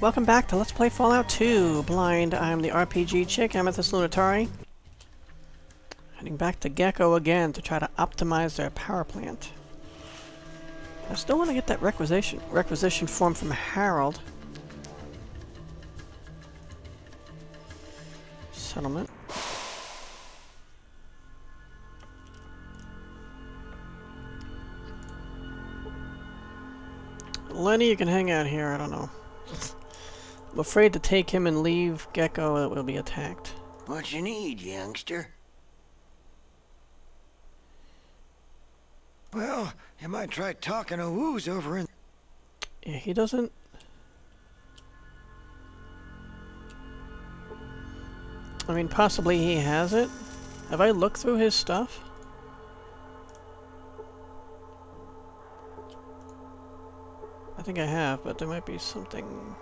Welcome back to Let's Play Fallout 2. Blind, I'm the RPG Chick, Amethyst Lunatari. Heading back to Gecko again to try to optimize their power plant. I still want to get that requisition form from Harold. Settlement. Lenny, you can hang out here, I don't know. I'm afraid to take him and leave Gecko, that will be attacked. What you need, youngster? Well, you might try talking to Wooz over in... Yeah, he doesn't... I mean, possibly he has it. Have I looked through his stuff? I think I have, but there might be something...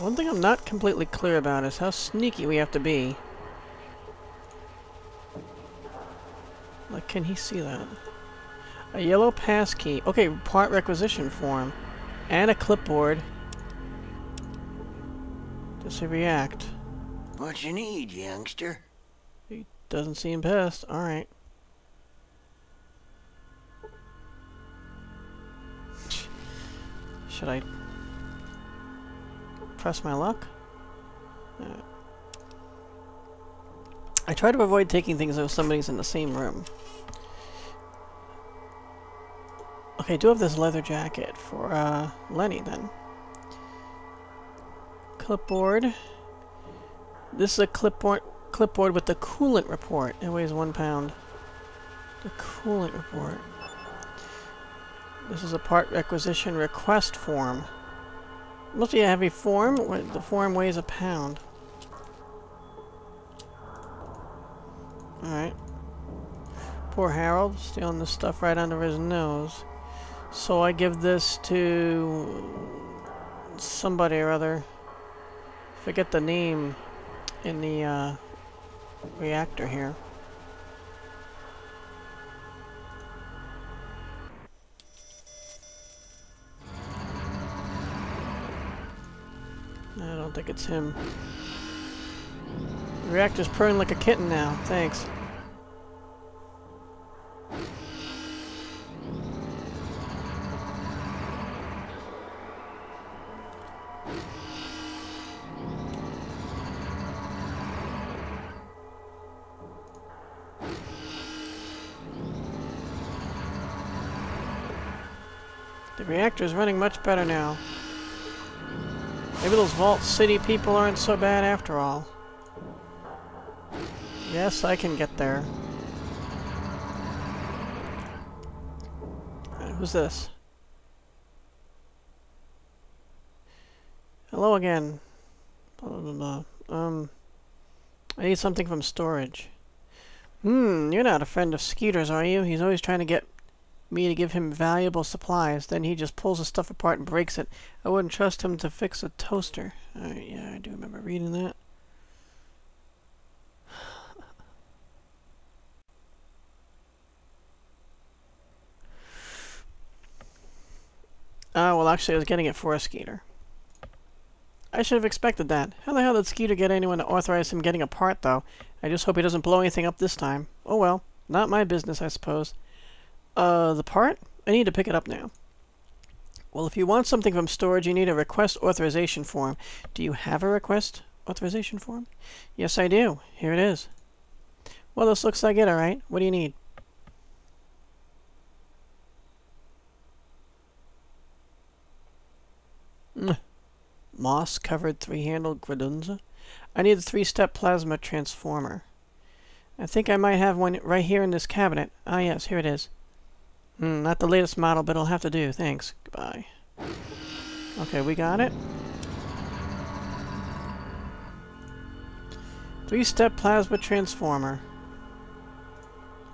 One thing I'm not completely clear about is how sneaky we have to be. Like, can he see that? A yellow passkey. Okay, part requisition form. And a clipboard. Does he react? What you need, youngster? He doesn't seem pissed. Alright. Should I press my luck? I try to avoid taking things if somebody's in the same room. Okay, I do have this leather jacket for Lenny then. Clipboard. This is a clipboard with the coolant report. It weighs 1 pound. The coolant report. This is a part requisition request form. It must be a heavy form. The form weighs 1 pound. Alright. Poor Harold, stealing this stuff right under his nose. So I give this to somebody or other. Forget the name in the reactor here. I don't think it's him. The reactor's purring like a kitten now. Thanks. The reactor's running much better now. Maybe those Vault City people aren't so bad after all. Yes, I can get there. Who's this? Hello again. Blah, blah, blah, blah. I need something from storage. You're not a friend of Skeeter's, are you? He's always trying to get me to give him valuable supplies, then he just pulls the stuff apart and breaks it. I wouldn't trust him to fix a toaster. Alright, yeah, I do remember reading that. Ah, well actually I was getting it for a Skeeter. I should have expected that. How the hell did Skeeter get anyone to authorize him getting a part, though? I just hope he doesn't blow anything up this time. Oh well, not my business, I suppose. The part? I need to pick it up now. Well, if you want something from storage, you need a request authorization form. Do you have a request authorization form? Yes, I do. Here it is. Well, this looks like it, alright. What do you need? Moss-covered three-handled credenza. I need a 3-step plasma transformer. I think I might have one right here in this cabinet. Ah, yes, here it is. Not the latest model, but it'll have to do. Thanks. Goodbye. Okay, we got it. 3-step plasma transformer.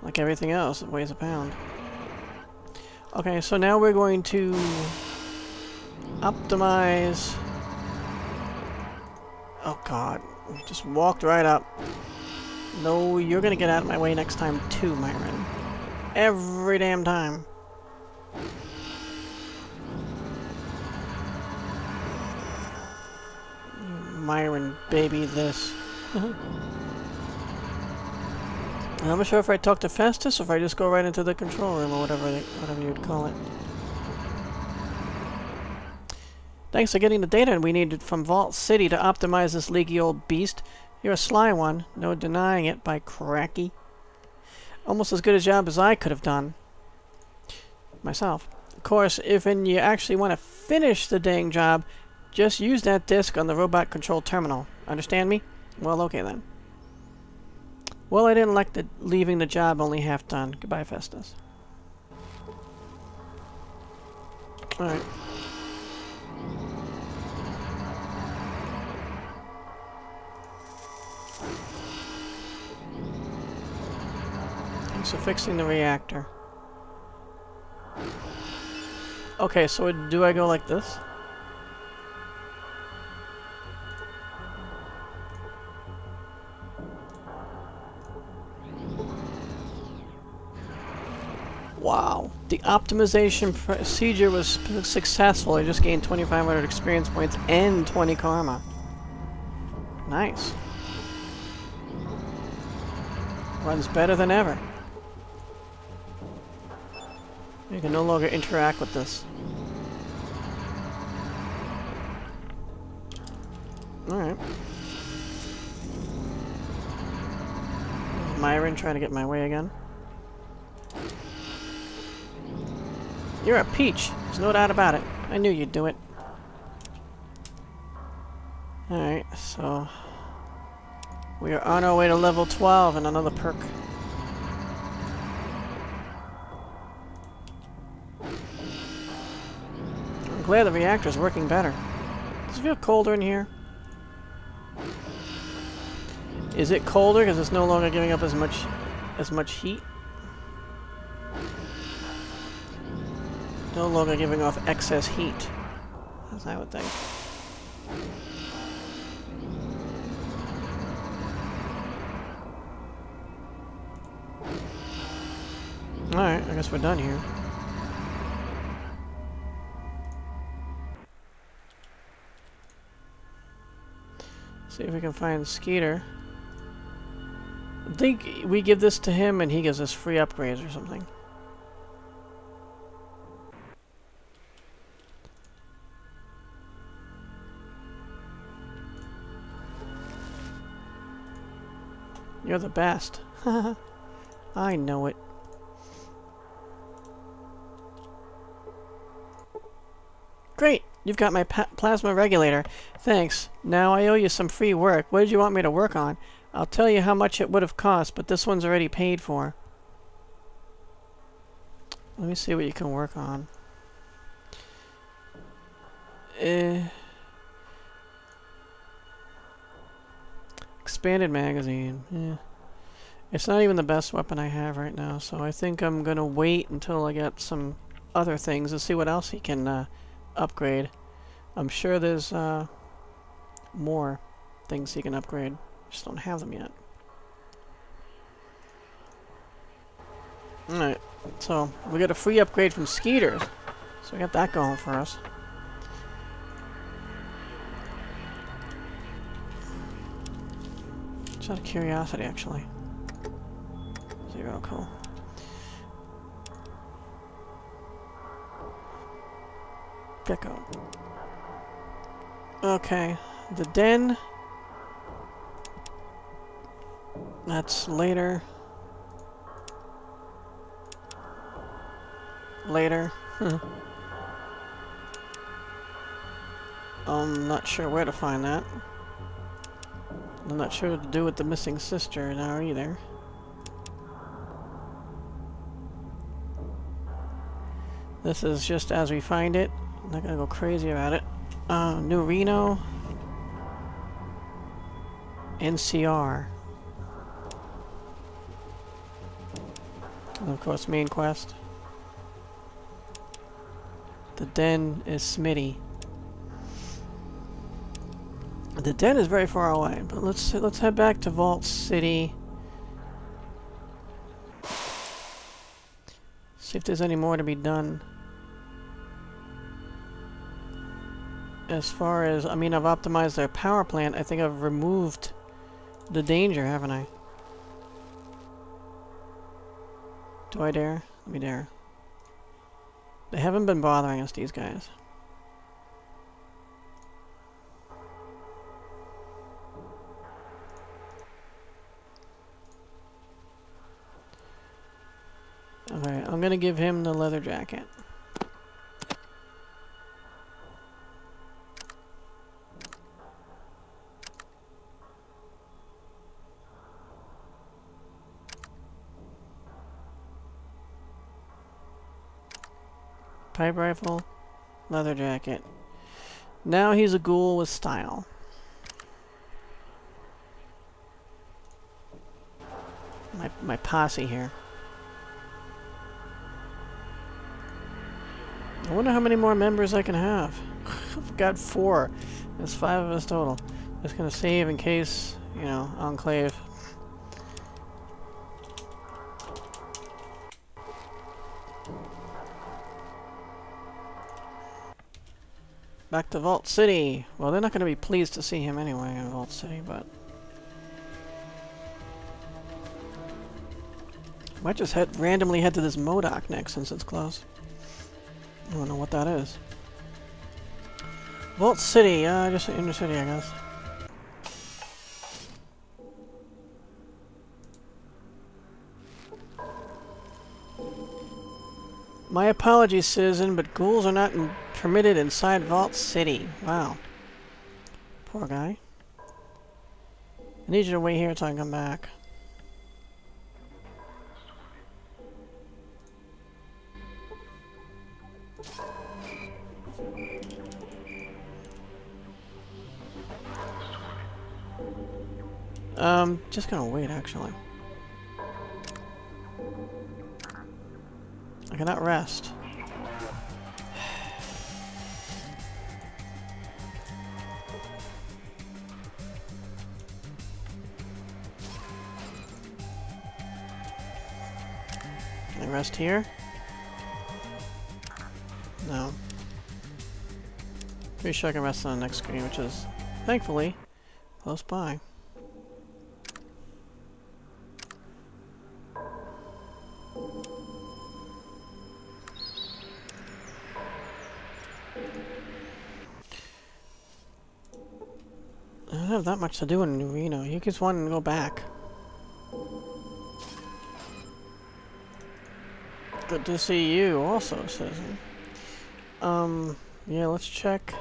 Like everything else, it weighs a pound. Okay, so now we're going to optimize... Oh god, we just walked right up. No, you're gonna get out of my way next time too, Myron. Every damn time. Myron, baby, this. I'm not sure if I talk to Festus or if I just go right into the control room or whatever you'd call it. Thanks for getting the data we needed from Vault City to optimize this leaky old beast. You're a sly one, no denying it, by cracky. Almost as good a job as I could have done. Myself. Of course, if and you actually want to finish the dang job, just use that disk on the robot control terminal. Understand me? Well, okay then. Well, I didn't like leaving the job only half done. Goodbye, Festus. Alright. So fixing the reactor. Okay, so do I go like this? Wow. The optimization procedure was successful. I just gained 2,500 experience points and 20 karma. Nice. Runs better than ever. You can no longer interact with this. Alright. Myron trying to get my way again. You're a peach. There's no doubt about it. I knew you'd do it. Alright, so... we are on our way to level 12 and another perk. I'm glad the reactor is working better. Does it feel colder in here? Is it colder because it's no longer giving up as much heat? No longer giving off excess heat, as I would think. Alright, I guess we're done here. See if we can find Skeeter. I think we give this to him and he gives us free upgrades or something. You're the best. I know it. Great! You've got my plasma regulator. Thanks. Now I owe you some free work. What did you want me to work on? I'll tell you how much it would have cost, but this one's already paid for. Let me see what you can work on. Expanded magazine. Yeah. It's not even the best weapon I have right now, so I think I'm gonna wait until I get some other things and see what else he can upgrade. I'm sure there's more things he can upgrade. Just don't have them yet. Alright, so we got a free upgrade from Skeeter. So we got that going for us. Just out of curiosity, actually. Zero, cool. Gecko. Okay, the den. That's later. Later. I'm not sure where to find that. I'm not sure what to do with the missing sister now either. This is just as we find it. I'm not gonna go crazy about it. New Reno. NCR. And of course, main quest. The den is Smitty. The den is very far away, but let's head back to Vault City. See if there's any more to be done. As far as, I mean, I've optimized their power plant. I think I've removed the danger, haven't I? Do I dare? Let me dare. They haven't been bothering us, these guys. Alright, I'm gonna give him the leather jacket. Pipe rifle, leather jacket. Now he's a ghoul with style. My posse here. I wonder how many more members I can have. I've got 4. There's 5 of us total. Just gonna save in case, you know, Enclave. Back to Vault City. Well, they're not going to be pleased to see him anyway in Vault City, but... might just randomly head to this Modoc next since it's close. I don't know what that is. Vault City, just in the city, I guess. My apologies, citizen, but ghouls are not permitted inside Vault City. Wow. Poor guy. I need you to wait here till I come back. Just gonna wait, actually. I cannot rest. Rest here? No. Pretty sure I can rest on the next screen, which is, thankfully, close by. I don't have that much to do in New Reno. He keeps wanting to go back. Good to see you also, Susan. Yeah, let's check.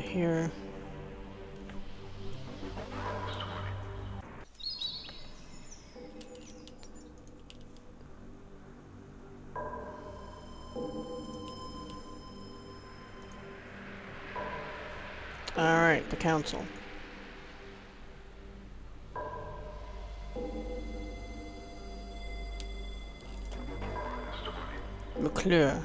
Here. Alright, the council. McClure.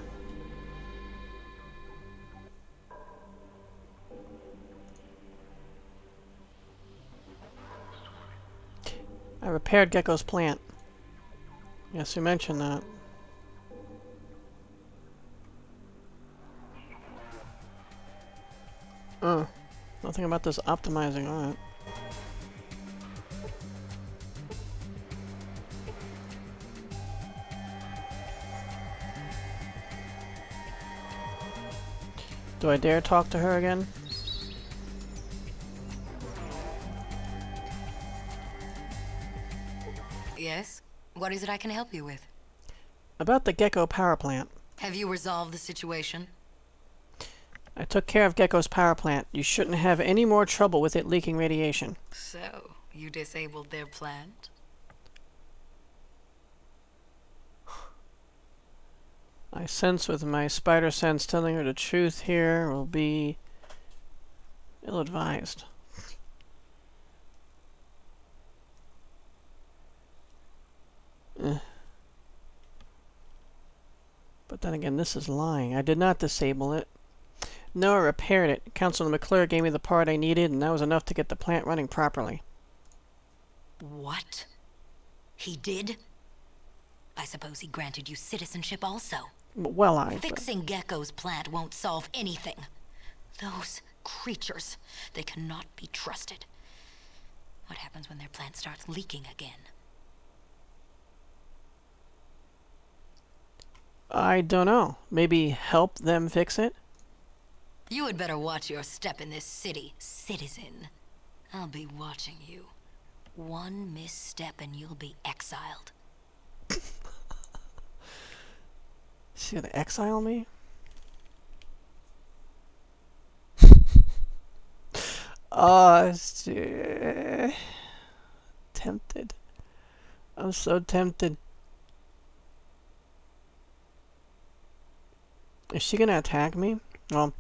I repaired Gecko's plant. Yes, you mentioned that. Nothing about this optimizing on it. Do I dare talk to her again? Yes? What is it I can help you with? About the Gecko power plant. Have you resolved the situation? I took care of Gecko's power plant. You shouldn't have any more trouble with it leaking radiation. So, you disabled their plant? I sense with my spider sense telling her the truth here will be ill-advised. But then again, this is lying. I did not disable it. No, I repaired it. Councilman McClure gave me the part I needed, and that was enough to get the plant running properly. What? He did? I suppose he granted you citizenship also. Well, Fixing Gecko's plant won't solve anything. Those creatures, they cannot be trusted. What happens when their plant starts leaking again? I don't know. Maybe help them fix it? You had better watch your step in this city, citizen. I'll be watching you. One misstep and you'll be exiled. Is she gonna exile me? Tempted. I'm so tempted. Is she gonna attack me? Well,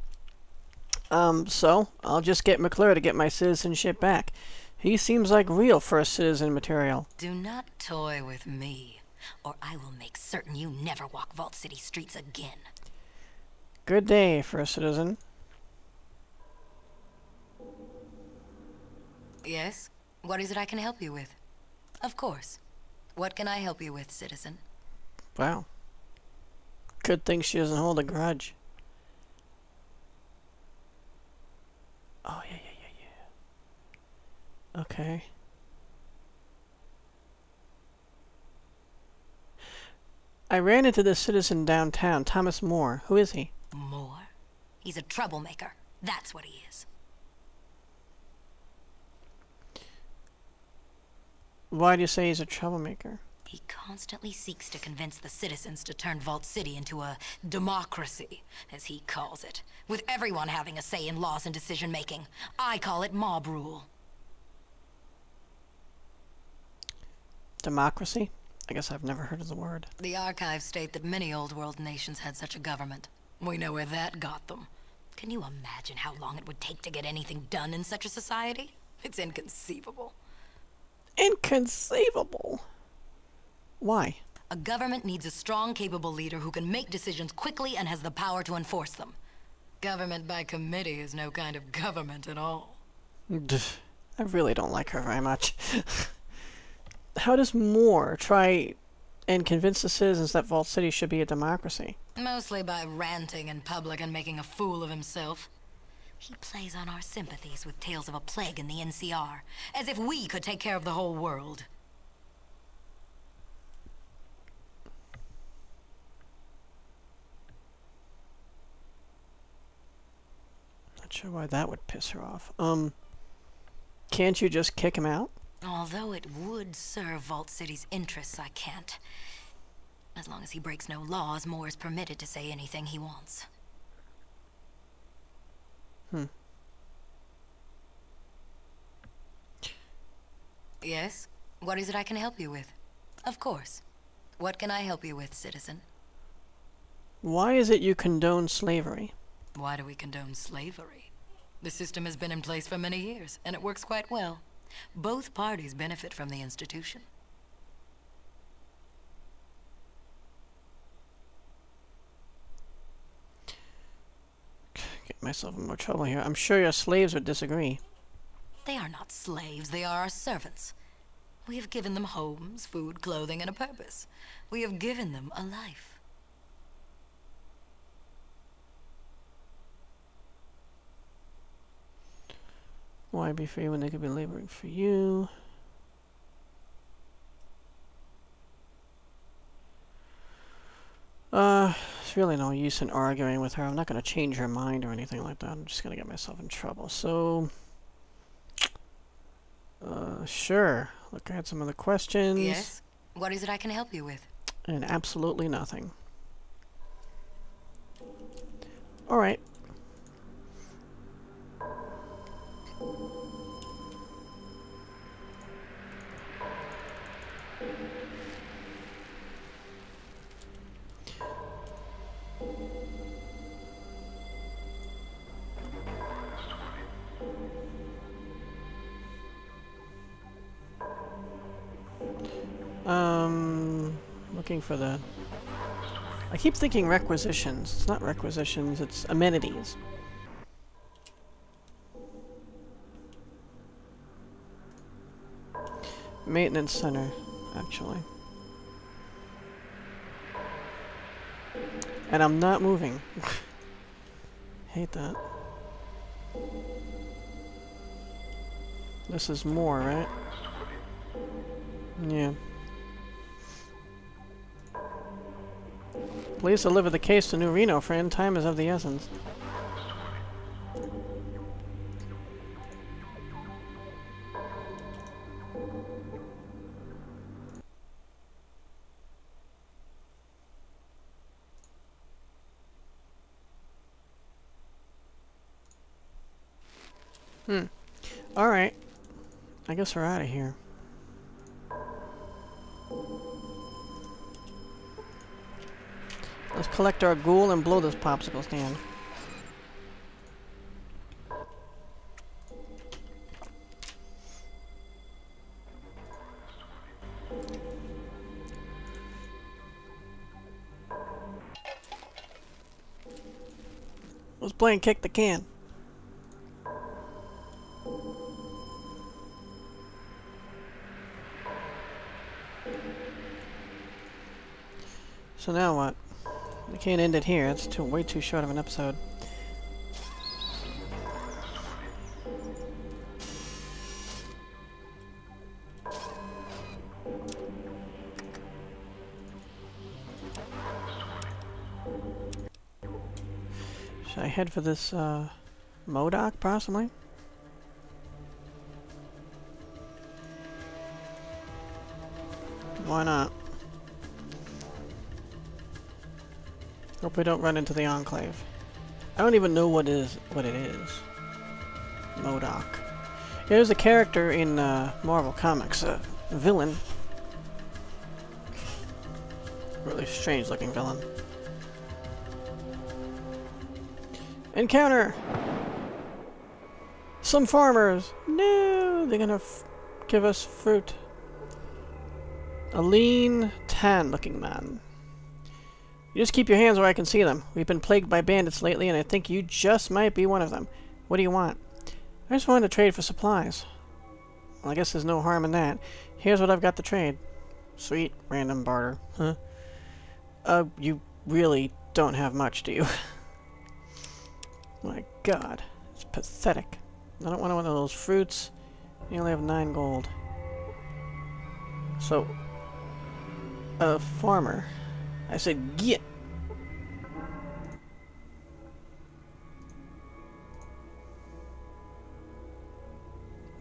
so I'll just get McClure to get my citizenship back. He seems like real first citizen material. Do not toy with me, or I will make certain you never walk Vault City streets again. Good day, first citizen. Yes? What is it I can help you with? Of course. What can I help you with, citizen? Wow. Good thing she doesn't hold a grudge. Oh, yeah. Okay. I ran into this citizen downtown, Thomas Moore. Who is he? Moore? He's a troublemaker. That's what he is. Why do you say he's a troublemaker? He constantly seeks to convince the citizens to turn Vault City into a democracy, as he calls it, with everyone having a say in laws and decision-making. I call it mob rule. Democracy? I guess I've never heard of the word. The archives state that many old-world nations had such a government. We know where that got them. Can you imagine how long it would take to get anything done in such a society? It's inconceivable. Inconceivable? Why? A government needs a strong, capable leader who can make decisions quickly and has the power to enforce them. Government by committee is no kind of government at all. I really don't like her very much. How does Moore try and convince the citizens that Vault City should be a democracy? Mostly by ranting in public and making a fool of himself. He plays on our sympathies with tales of a plague in the NCR, as if we could take care of the whole world. Not sure why that would piss her off. Can't you just kick him out? Although it would serve Vault City's interests, I can't. As long as he breaks no laws, Moore is permitted to say anything he wants. Yes? What is it I can help you with? Of course. What can I help you with, citizen? Why is it you condone slavery? Why do we condone slavery? The system has been in place for many years, and it works quite well. Both parties benefit from the institution. Get myself in more trouble here. I'm sure your slaves would disagree. They are not slaves, they are our servants. We have given them homes, food, clothing, and a purpose. We have given them a life. Why be free when they could be laboring for you? It's really no use in arguing with her. I'm not going to change her mind or anything like that. I'm just going to get myself in trouble. So, sure. Look, I had some other questions. Yes? What is it I can help you with? And absolutely nothing. Alright. looking for the... I keep thinking requisitions. It's not requisitions, it's amenities. Maintenance center, actually. And I'm not moving. Hate that. This is more, right? Yeah. Please deliver the case to New Reno, friend. Time is of the essence. Alright. I guess we're out of here. Let's collect our ghoul and blow this popsicle stand. Let's play and kick the can. So now what? We can't end it here. It's way too short of an episode. Should I head for this Modoc, possibly? Why not? Hope we don't run into the Enclave. I don't even know what it is. Modoc. Yeah, there's a character in Marvel Comics, a villain. Really strange-looking villain. Encounter some farmers. No, they're gonna give us fruit. A lean, tan-looking man. You just keep your hands where I can see them. We've been plagued by bandits lately, and I think you just might be one of them. What do you want? I just wanted to trade for supplies. Well, I guess there's no harm in that. Here's what I've got to trade. Sweet, random barter. Huh? You really don't have much, do you? My God, it's pathetic. I don't want one of those fruits. You only have 9 gold. So, a farmer. I said, get.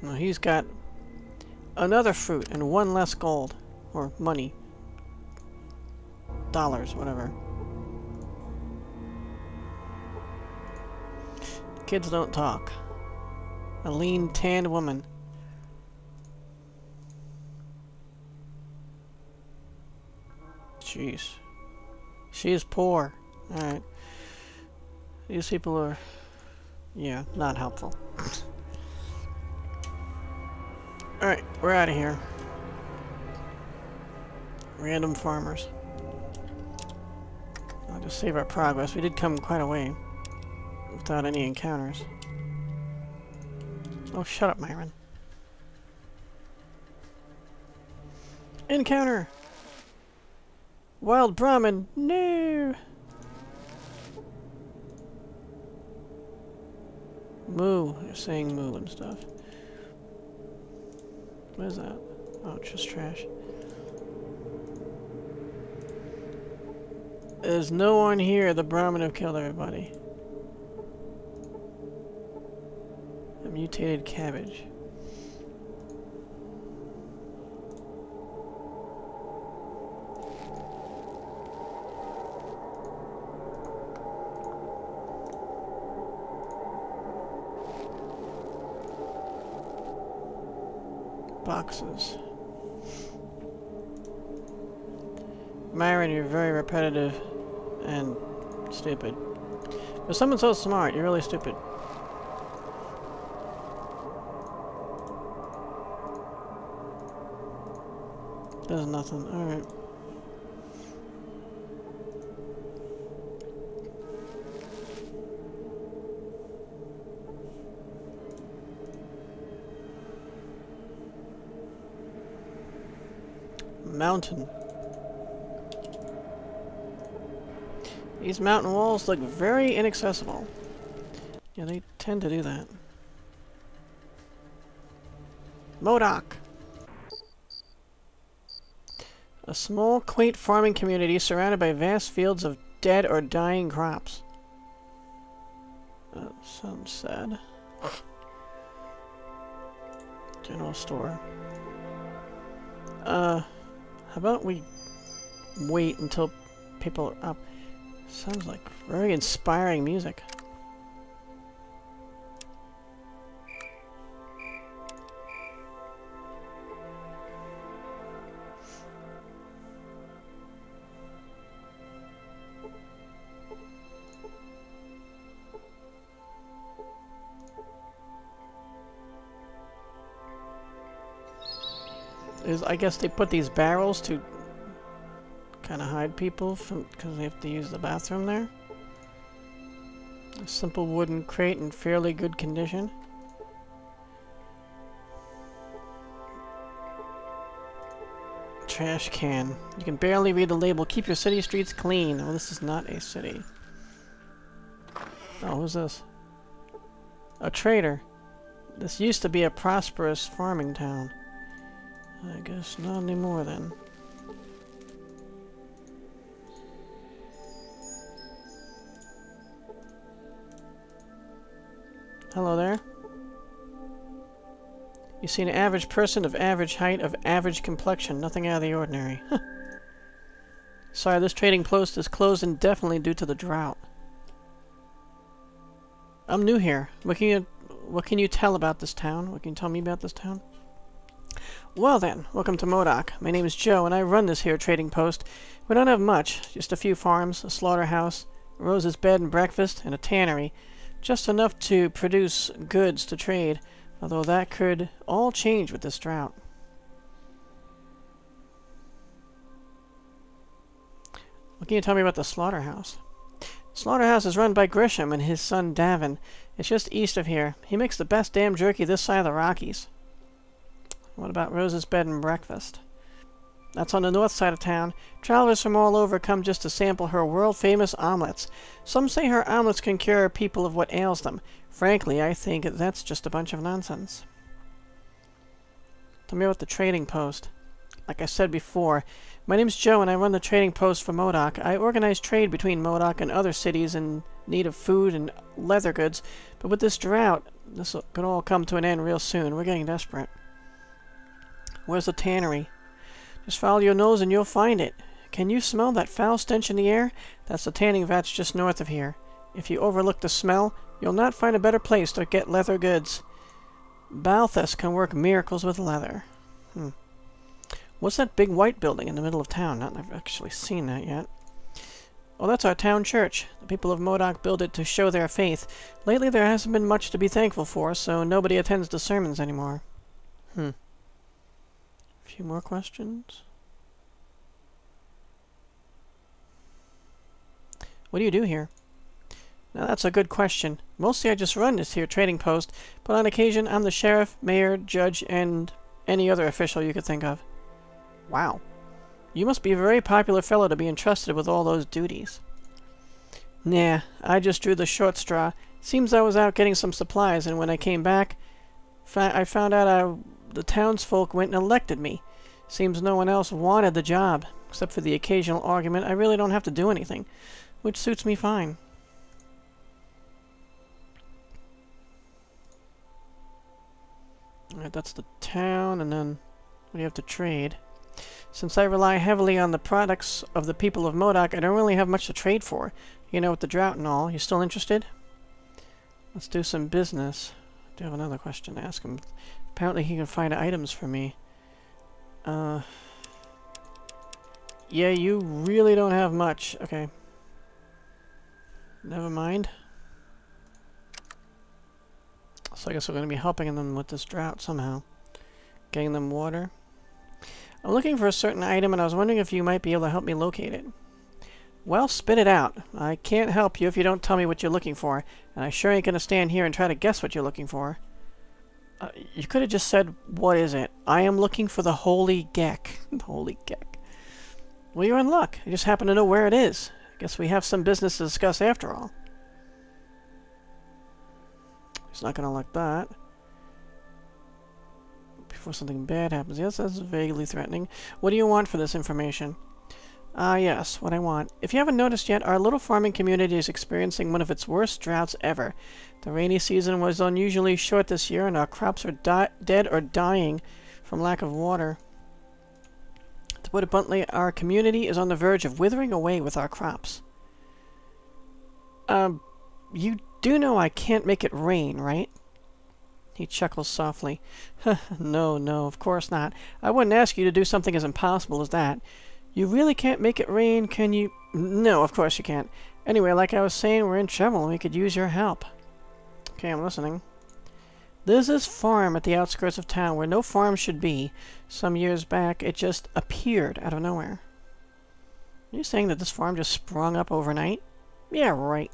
Well, he's got another fruit and 1 less gold. Or money. Dollars, whatever. Kids don't talk. A lean, tanned woman. Jeez. She is poor. Alright. These people are... yeah, not helpful. Alright, we're out of here. Random farmers. I'll just save our progress. We did come quite a way without any encounters. Oh, shut up, Myron. Encounter! Wild Brahmin, no. Moo, they're saying moo and stuff. What is that? Oh, it's just trash. There's no one here. The Brahmin have killed everybody. A mutated cabbage. Boxes. Myron, you're very repetitive and stupid. For someone so smart, you're really stupid. There's nothing. Alright. mountain. These mountain walls look very inaccessible. Yeah, they tend to do that. Modoc. A small, quaint farming community surrounded by vast fields of dead or dying crops. That sounds sad. General store. How about we wait until people are up? Sounds like very inspiring music. I guess they put these barrels to kind of hide people from, because they have to use the bathroom there. A simple wooden crate in fairly good condition. Trash can. You can barely read the label. Keep your city streets clean. Oh, this is not a city. Oh, who's this? A trader. This used to be a prosperous farming town. I guess not anymore then. Hello there. You see an average person of average height, of average complexion, nothing out of the ordinary. Sorry, this trading post is closed indefinitely due to the drought. I'm new here. What can you tell about this town? What can you tell me about this town? Well then, welcome to Modoc. My name is Joe, and I run this here trading post. We don't have much, just a few farms, a slaughterhouse, Rose's bed and breakfast, and a tannery. Just enough to produce goods to trade, although that could all change with this drought. What can you tell me about the slaughterhouse? Slaughterhouse is run by Grisham and his son Davin. It's just east of here. He makes the best damn jerky this side of the Rockies. What about Rose's bed and breakfast? That's on the north side of town. Travelers from all over come just to sample her world-famous omelets. Some say her omelets can cure people of what ails them. Frankly, I think that's just a bunch of nonsense. Tell me about the trading post. Like I said before, my name's Joe and I run the trading post for Modoc. I organize trade between Modoc and other cities in need of food and leather goods, but with this drought, this could all come to an end real soon. We're getting desperate. Where's the tannery? Just follow your nose and you'll find it. Can you smell that foul stench in the air? That's the tanning vats just north of here. If you overlook the smell, you'll not find a better place to get leather goods. Balthus can work miracles with leather. What's that big white building in the middle of town? I've actually seen that yet. Well, that's our town church. The people of Modoc build it to show their faith. Lately there hasn't been much to be thankful for, so nobody attends the sermons anymore. Few more questions. What do you do here? Now that's a good question. Mostly I just run this here trading post, but on occasion I'm the sheriff, mayor, judge, and any other official you could think of. Wow. You must be a very popular fellow to be entrusted with all those duties. Nah, I just drew the short straw. Seems I was out getting some supplies, and when I came back, I found out the townsfolk went and elected me. Seems no one else wanted the job. Except for the occasional argument, I really don't have to do anything, which suits me fine. Alright, that's the town, and then what do you have to trade? Since I rely heavily on the products of the people of Modoc, I don't really have much to trade for. You know, with the drought and all. You still interested? Let's do some business. I do have another question to ask him. Apparently he can find items for me. Yeah, you really don't have much. Okay. Never mind. So I guess we're going to be helping them with this drought somehow. Getting them water. I'm looking for a certain item and I was wondering if you might be able to help me locate it. Well, spit it out. I can't help you if you don't tell me what you're looking for. And I sure ain't going to stand here and try to guess what you're looking for. You could have just said, what is it? I am looking for the Holy geck. The Holy geck. Well, you're in luck. I just happen to know where it is. I guess we have some business to discuss after all. He's not going to like that. Before something bad happens. Yes, that's vaguely threatening. What do you want for this information? Ah, yes, what I want. If you haven't noticed yet, our little farming community is experiencing one of its worst droughts ever. The rainy season was unusually short this year, and our crops are dead or dying from lack of water. To put it bluntly, our community is on the verge of withering away with our crops. You do know I can't make it rain, right? He chuckles softly. No, no, of course not. I wouldn't ask you to do something as impossible as that. You really can't make it rain, can you? No, of course you can't. Anyway, like I was saying, we're in trouble and we could use your help. Okay, I'm listening. There's this farm at the outskirts of town where no farm should be. Some years back, it just appeared out of nowhere. Are you saying that this farm just sprung up overnight? Yeah, right.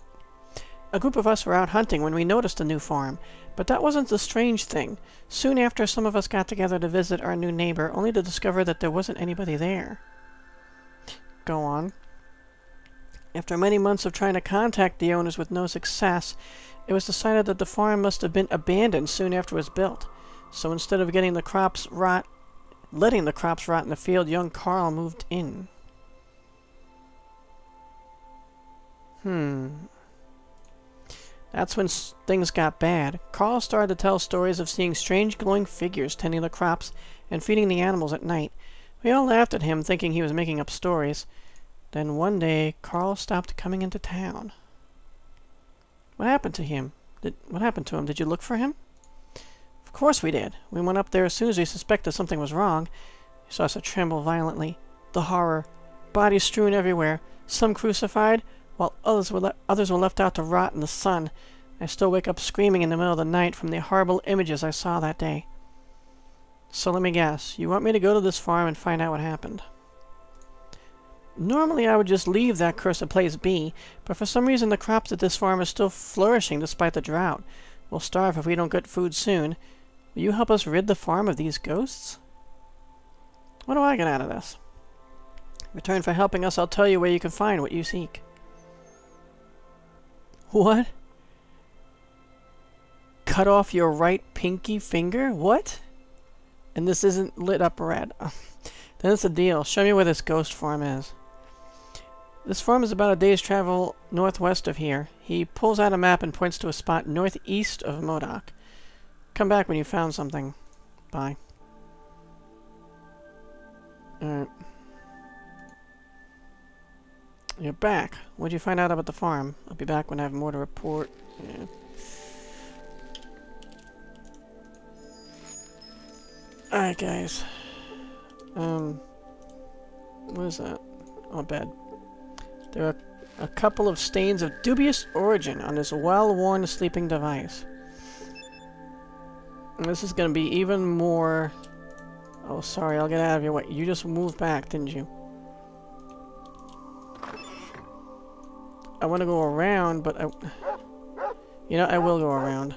A group of us were out hunting when we noticed a new farm. But that wasn't the strange thing. Soon after, some of us got together to visit our new neighbor, only to discover that there wasn't anybody there. Go on. After many months of trying to contact the owners with no success, it was decided that the farm must have been abandoned soon after it was built. So instead of letting the crops rot in the field, young Carl moved in. That's when things got bad. Carl started to tell stories of seeing strange glowing figures tending the crops and feeding the animals at night. We all laughed at him, thinking he was making up stories. Then one day, Carl stopped coming into town. What happened to him? Did you look for him? Of course we did. We went up there as soon as we suspected something was wrong. He saw us tremble violently. The horror. Bodies strewn everywhere. Some crucified, while others were left out to rot in the sun. I still wake up screaming in the middle of the night from the horrible images I saw that day. So let me guess, you want me to go to this farm and find out what happened? Normally I would just leave that cursed place be, but for some reason the crops at this farm are still flourishing despite the drought. We'll starve if we don't get food soon. Will you help us rid the farm of these ghosts? What do I get out of this? In return for helping us, I'll tell you where you can find what you seek. What? Cut off your right pinky finger? What? And this isn't lit up red. Then it's a deal. Show me where this ghost farm is. This farm is about a day's travel northwest of here. He pulls out a map and points to a spot northeast of Modoc. Come back when you found something. Bye. Alright. You're back. What'd you find out about the farm? I'll be back when I have more to report. Yeah. Alright, guys. What is that? Oh, bad. There are a couple of stains of dubious origin on this well-worn sleeping device. And this is gonna be even more... Oh, sorry, I'll get out of your way. You just moved back, didn't you? I want to go around, but I... You know, I will go around.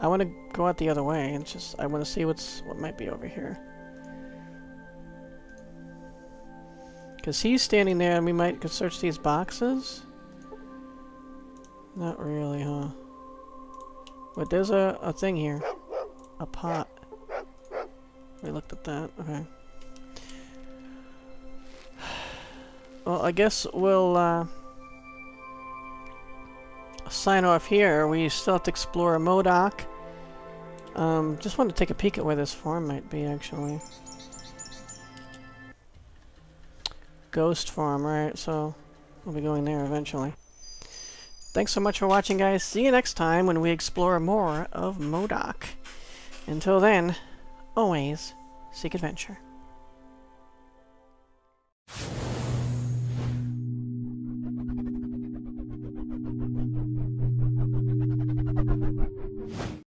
I want to go out the other way, and just I want to see what might be over here. Cause he's standing there, and we could search these boxes. Not really, huh? But there's a thing here, a pot. We looked at that. Okay. Well, I guess we'll sign off here. We still have to explore Modoc. Just wanted to take a peek at where this farm might be, actually. Ghost farm, right, so we'll be going there eventually. Thanks so much for watching, guys. See you next time when we explore more of Modoc. Until then, always seek adventure.